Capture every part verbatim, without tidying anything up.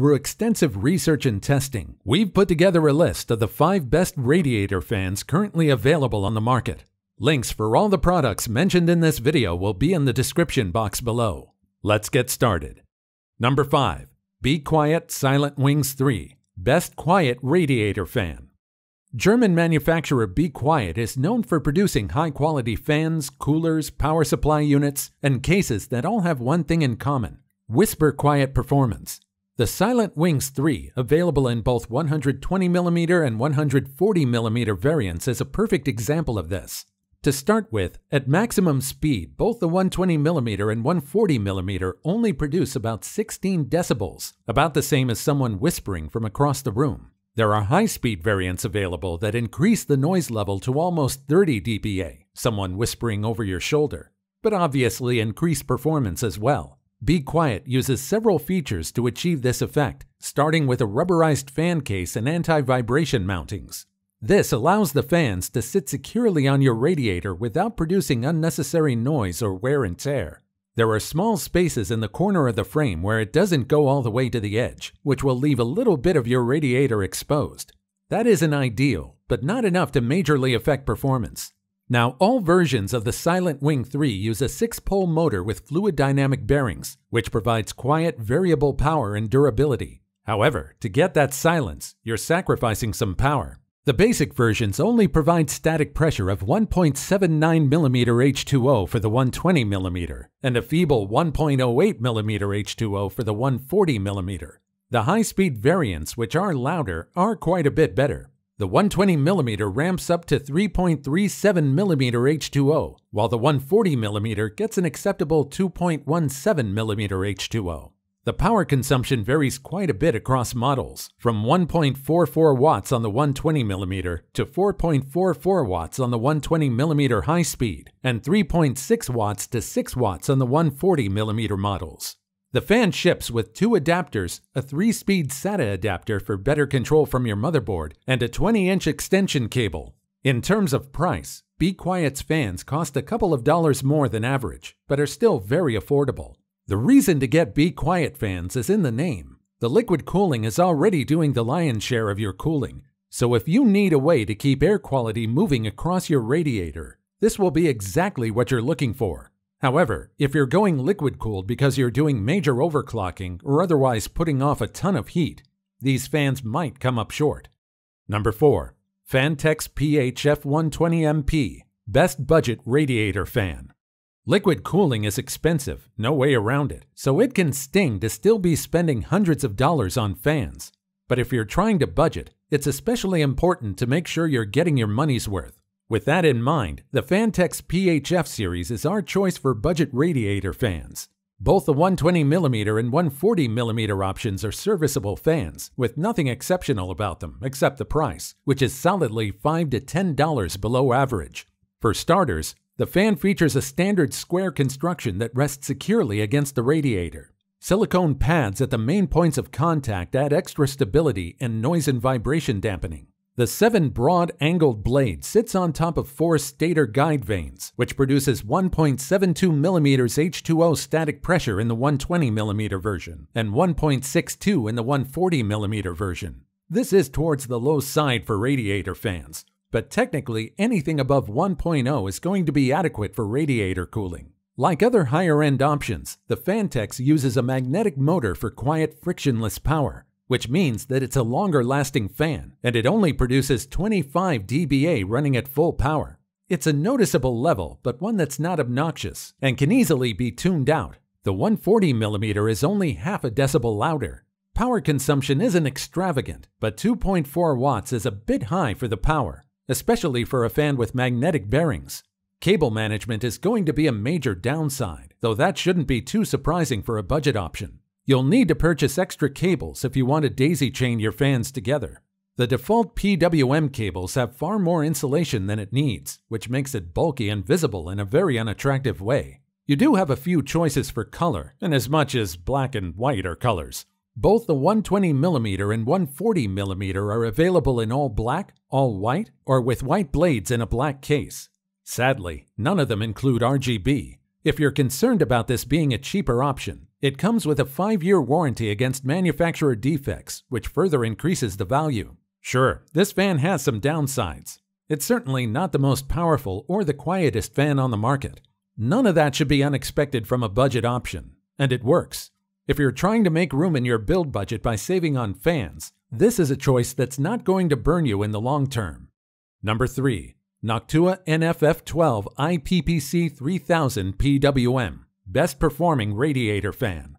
Through extensive research and testing, we've put together a list of the five best radiator fans currently available on the market. Links for all the products mentioned in this video will be in the description box below. Let's get started. Number five. Be Quiet Silent Wings three Best Quiet Radiator Fan. German manufacturer Be Quiet is known for producing high-quality fans, coolers, power supply units, and cases that all have one thing in common: whisper quiet performance. The Silent Wings three, available in both one hundred twenty millimeter and one hundred forty millimeter variants, is a perfect example of this. To start with, at maximum speed, both the one hundred twenty millimeter and one hundred forty millimeter only produce about sixteen decibels, about the same as someone whispering from across the room. There are high-speed variants available that increase the noise level to almost thirty decibels, someone whispering over your shoulder, but obviously increase performance as well. Be Quiet uses several features to achieve this effect, starting with a rubberized fan case and anti-vibration mountings. This allows the fans to sit securely on your radiator without producing unnecessary noise or wear and tear. There are small spaces in the corner of the frame where it doesn't go all the way to the edge, which will leave a little bit of your radiator exposed. That isn't ideal, but not enough to majorly affect performance. Now, all versions of the Silent Wing three use a six-pole motor with fluid dynamic bearings, which provides quiet, variable power and durability. However, to get that silence, you're sacrificing some power. The basic versions only provide static pressure of one point seven nine millimeter H two O for the one hundred twenty millimeter and a feeble one point zero eight millimeter H two O for the one hundred forty millimeter. The high-speed variants, which are louder, are quite a bit better. The one hundred twenty millimeter ramps up to three point three seven millimeter H two O, while the one hundred forty millimeter gets an acceptable two point one seven millimeter H two O. The power consumption varies quite a bit across models, from one point four four watts on the one hundred twenty millimeter to four point four four watts on the one hundred twenty millimeter high speed, and three point six watts to six watts on the one hundred forty millimeter models. The fan ships with two adapters, a three-speed SATA adapter for better control from your motherboard, and a twenty inch extension cable. In terms of price, Be Quiet's fans cost a couple of dollars more than average, but are still very affordable. The reason to get Be Quiet fans is in the name. The liquid cooling is already doing the lion's share of your cooling, so if you need a way to keep air quality moving across your radiator, this will be exactly what you're looking for. However, if you're going liquid-cooled because you're doing major overclocking or otherwise putting off a ton of heat, these fans might come up short. Number four. Phanteks P H F one twenty M P Best Budget Radiator Fan. Liquid cooling is expensive, no way around it, so it can sting to still be spending hundreds of dollars on fans. But if you're trying to budget, it's especially important to make sure you're getting your money's worth. With that in mind, the Phanteks P H F series is our choice for budget radiator fans. Both the one hundred twenty millimeter and one hundred forty millimeter options are serviceable fans, with nothing exceptional about them except the price, which is solidly five to ten dollars below average. For starters, the fan features a standard square construction that rests securely against the radiator. Silicone pads at the main points of contact add extra stability and noise and vibration dampening. The seven broad angled blade sits on top of four stator guide vanes, which produces one point seven two millimeter H two O static pressure in the one hundred twenty millimeter version and one point six two in the one hundred forty millimeter version. This is towards the low side for radiator fans, but technically anything above one point zero is going to be adequate for radiator cooling. Like other higher-end options, the Phanteks uses a magnetic motor for quiet, frictionless power, which means that it's a longer-lasting fan, and it only produces twenty-five decibels running at full power. It's a noticeable level, but one that's not obnoxious, and can easily be tuned out. The one hundred forty millimeter is only half a decibel louder. Power consumption isn't extravagant, but two point four watts is a bit high for the power, especially for a fan with magnetic bearings. Cable management is going to be a major downside, though that shouldn't be too surprising for a budget option. You'll need to purchase extra cables if you want to daisy-chain your fans together. The default P W M cables have far more insulation than it needs, which makes it bulky and visible in a very unattractive way. You do have a few choices for color, and as much as black and white are colors. Both the one hundred twenty millimeter and one hundred forty millimeter are available in all black, all white, or with white blades in a black case. Sadly, none of them include R G B. If you're concerned about this being a cheaper option, It comes with a five year warranty against manufacturer defects, which further increases the value. Sure, this fan has some downsides. It's certainly not the most powerful or the quietest fan on the market. None of that should be unexpected from a budget option, and it works. If you're trying to make room in your build budget by saving on fans, this is a choice that's not going to burn you in the long term. Number three. Noctua N F F twelve I P P C three thousand P W M, best performing radiator fan.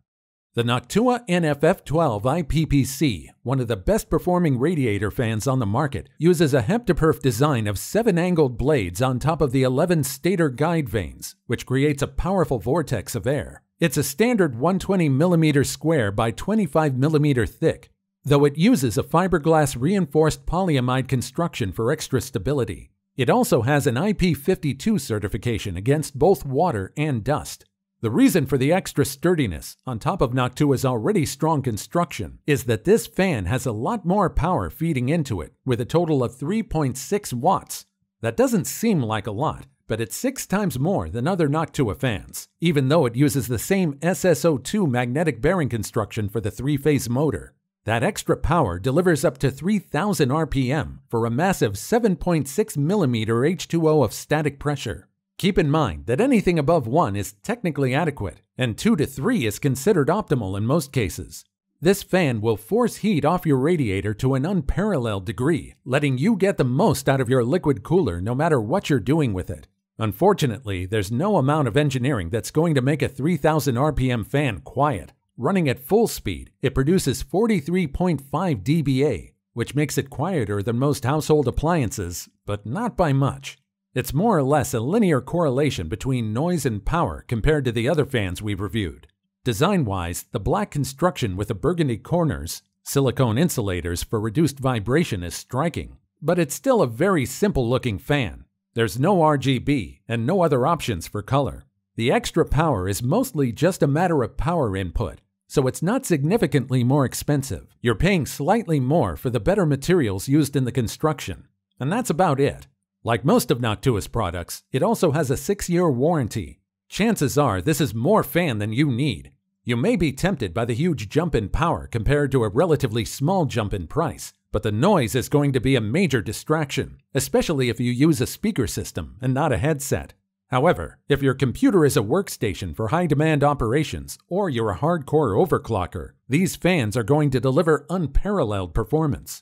The Noctua N F F twelve I P P C, one of the best performing radiator fans on the market, uses a Heptaperf design of seven angled blades on top of the eleven stator guide vanes, which creates a powerful vortex of air. It's a standard one hundred twenty millimeters square by twenty-five millimeters thick, though it uses a fiberglass reinforced polyamide construction for extra stability. It also has an I P fifty-two certification against both water and dust. The reason for the extra sturdiness, on top of Noctua's already strong construction, is that this fan has a lot more power feeding into it, with a total of three point six watts. That doesn't seem like a lot, but it's six times more than other Noctua fans, even though it uses the same S S O two magnetic bearing construction for the three-phase motor. That extra power delivers up to three thousand R P M for a massive seven point six millimeters H two O of static pressure. Keep in mind that anything above one is technically adequate, and two to three is considered optimal in most cases. This fan will force heat off your radiator to an unparalleled degree, letting you get the most out of your liquid cooler no matter what you're doing with it. Unfortunately, there's no amount of engineering that's going to make a three thousand R P M fan quiet. Running at full speed, it produces forty-three point five D B A, which makes it quieter than most household appliances, but not by much. It's more or less a linear correlation between noise and power compared to the other fans we've reviewed. Design-wise, the black construction with the burgundy corners, silicone insulators for reduced vibration is striking, but it's still a very simple-looking fan. There's no R G B and no other options for color. The extra power is mostly just a matter of power input, so it's not significantly more expensive. You're paying slightly more for the better materials used in the construction, and that's about it. Like most of Noctua's products, it also has a six year warranty. Chances are this is more fan than you need. You may be tempted by the huge jump in power compared to a relatively small jump in price, but the noise is going to be a major distraction, especially if you use a speaker system and not a headset. However, if your computer is a workstation for high-demand operations or you're a hardcore overclocker, these fans are going to deliver unparalleled performance.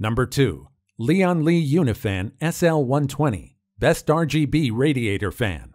Number two. Lian Li Unifan S L one twenty, best R G B radiator fan.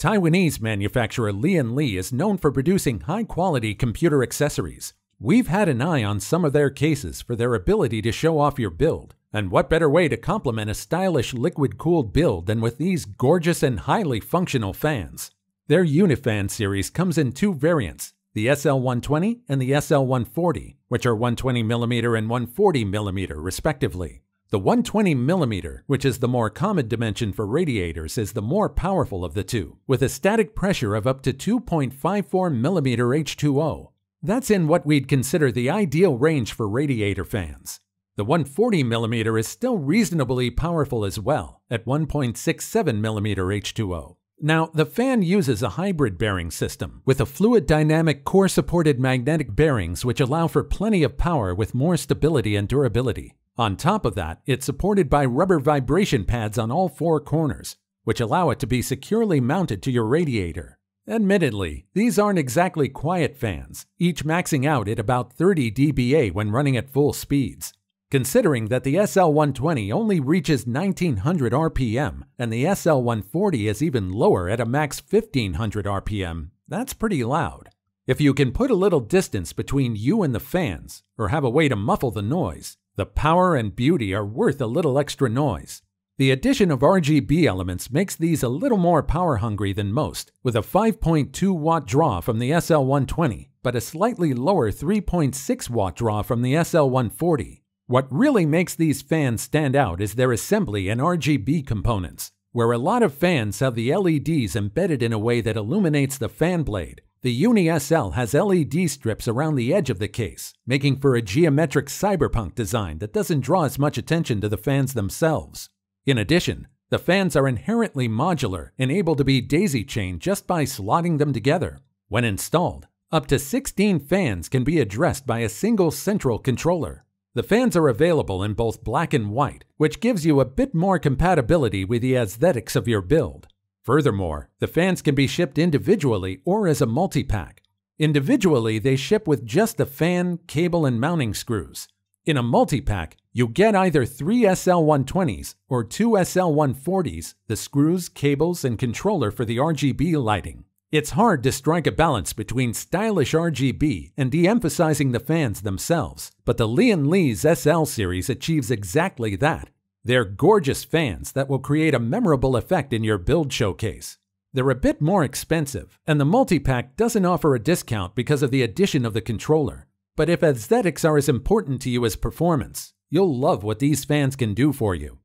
Taiwanese manufacturer Lian Li is known for producing high-quality computer accessories. We've had an eye on some of their cases for their ability to show off your build. And what better way to complement a stylish liquid-cooled build than with these gorgeous and highly functional fans? Their Unifan series comes in two variants, the S L one twenty and the S L one forty, which are one hundred twenty millimeters and one hundred forty millimeters respectively. The one hundred twenty millimeters, which is the more common dimension for radiators, is the more powerful of the two, with a static pressure of up to two point five four millimeters H two O. That's in what we'd consider the ideal range for radiator fans. The one hundred forty millimeters is still reasonably powerful as well, at one point six seven millimeters H two O. Now, the fan uses a hybrid bearing system, with a fluid dynamic core-supported magnetic bearings which allow for plenty of power with more stability and durability. On top of that, it's supported by rubber vibration pads on all four corners, which allow it to be securely mounted to your radiator. Admittedly, these aren't exactly quiet fans, each maxing out at about thirty D B A when running at full speeds. Considering that the S L one twenty only reaches nineteen hundred R P M and the S L one forty is even lower at a max fifteen hundred R P M, that's pretty loud. If you can put a little distance between you and the fans, or have a way to muffle the noise, the power and beauty are worth a little extra noise. The addition of R G B elements makes these a little more power-hungry than most, with a five point two watt draw from the S L one twenty, but a slightly lower three point six watt draw from the S L one forty. What really makes these fans stand out is their assembly and R G B components. Where a lot of fans have the L E Ds embedded in a way that illuminates the fan blade, the Uni S L has L E D strips around the edge of the case, making for a geometric cyberpunk design that doesn't draw as much attention to the fans themselves. In addition, the fans are inherently modular and able to be daisy-chained just by slotting them together. When installed, Up to sixteen fans can be addressed by a single central controller. The fans are available in both black and white, which gives you a bit more compatibility with the aesthetics of your build. Furthermore, the fans can be shipped individually or as a multi-pack. Individually, they ship with just the fan, cable, and mounting screws. In a multi-pack, you get either three S L one twenties or two S L one forties, the screws, cables, and controller for the R G B lighting. It's hard to strike a balance between stylish R G B and de-emphasizing the fans themselves, but the Lian Li's S L series achieves exactly that. They're gorgeous fans that will create a memorable effect in your build showcase. They're a bit more expensive, and the multi-pack doesn't offer a discount because of the addition of the controller. But if aesthetics are as important to you as performance, you'll love what these fans can do for you.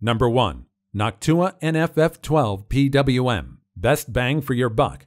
Number one. Noctua N F F twelve P W M. Best bang for your buck.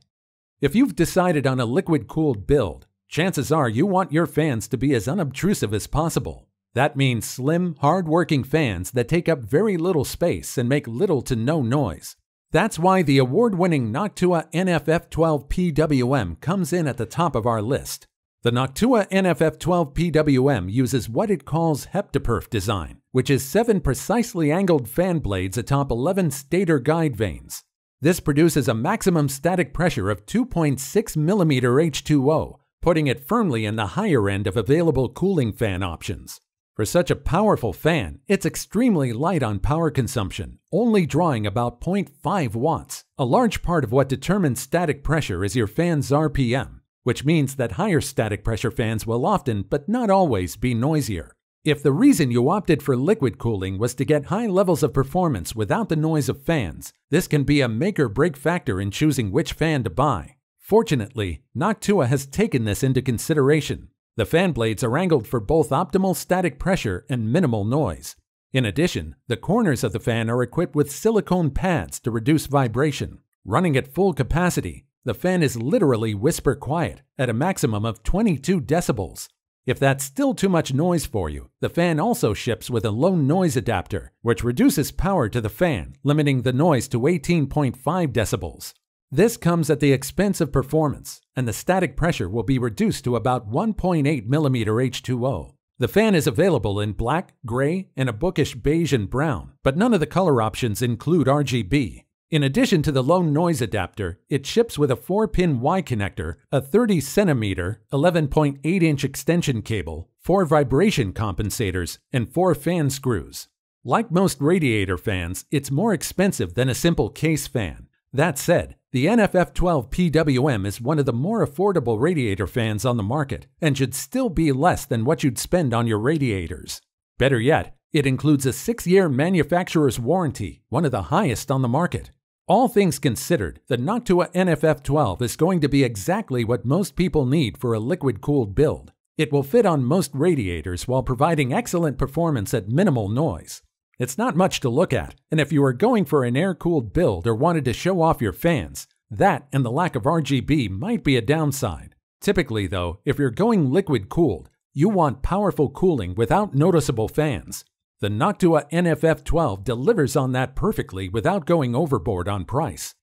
If you've decided on a liquid-cooled build, chances are you want your fans to be as unobtrusive as possible. That means slim, hard-working fans that take up very little space and make little to no noise. That's why the award-winning Noctua N F F twelve P W M comes in at the top of our list. The Noctua N F F twelve P W M uses what it calls Heptaperf design, which is seven precisely angled fan blades atop eleven stator guide vanes. This produces a maximum static pressure of two point six millimeters H two O, putting it firmly in the higher end of available cooling fan options. For such a powerful fan, it's extremely light on power consumption, only drawing about zero point five watts. A large part of what determines static pressure is your fan's R P M, which means that higher static pressure fans will often, but not always, be noisier. If the reason you opted for liquid cooling was to get high levels of performance without the noise of fans, this can be a make-or-break factor in choosing which fan to buy. Fortunately, Noctua has taken this into consideration. The fan blades are angled for both optimal static pressure and minimal noise. In addition, the corners of the fan are equipped with silicone pads to reduce vibration. Running at full capacity, the fan is literally whisper quiet at a maximum of twenty-two decibels. If that's still too much noise for you, the fan also ships with a low noise adapter, which reduces power to the fan, limiting the noise to eighteen point five decibels. This comes at the expense of performance, and the static pressure will be reduced to about one point eight millimeters H two O. The fan is available in black, gray, and a bookish beige and brown, but none of the color options include R G B. In addition to the low noise adapter, it ships with a four-pin Y connector, a thirty centimeter, eleven point eight inch extension cable, four vibration compensators, and four fan screws. Like most radiator fans, it's more expensive than a simple case fan. That said, the N F F twelve P W M is one of the more affordable radiator fans on the market and should still be less than what you'd spend on your radiators. Better yet, it includes a six-year manufacturer's warranty, one of the highest on the market. All things considered, the Noctua N F F twelve is going to be exactly what most people need for a liquid-cooled build. It will fit on most radiators while providing excellent performance at minimal noise. It's not much to look at, and if you were going for an air-cooled build or wanted to show off your fans, that and the lack of R G B might be a downside. Typically though, if you're going liquid-cooled, you want powerful cooling without noticeable fans. The Noctua N F F twelve delivers on that perfectly without going overboard on price.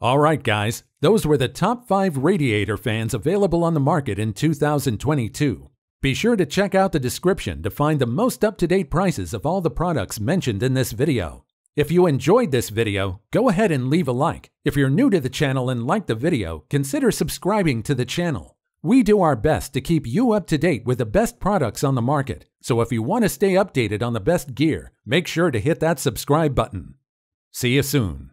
Alright guys, those were the top five radiator fans available on the market in two thousand twenty-two. Be sure to check out the description to find the most up-to-date prices of all the products mentioned in this video. If you enjoyed this video, go ahead and leave a like. If you're new to the channel and like the video, consider subscribing to the channel. We do our best to keep you up to date with the best products on the market, so if you want to stay updated on the best gear, make sure to hit that subscribe button. See you soon.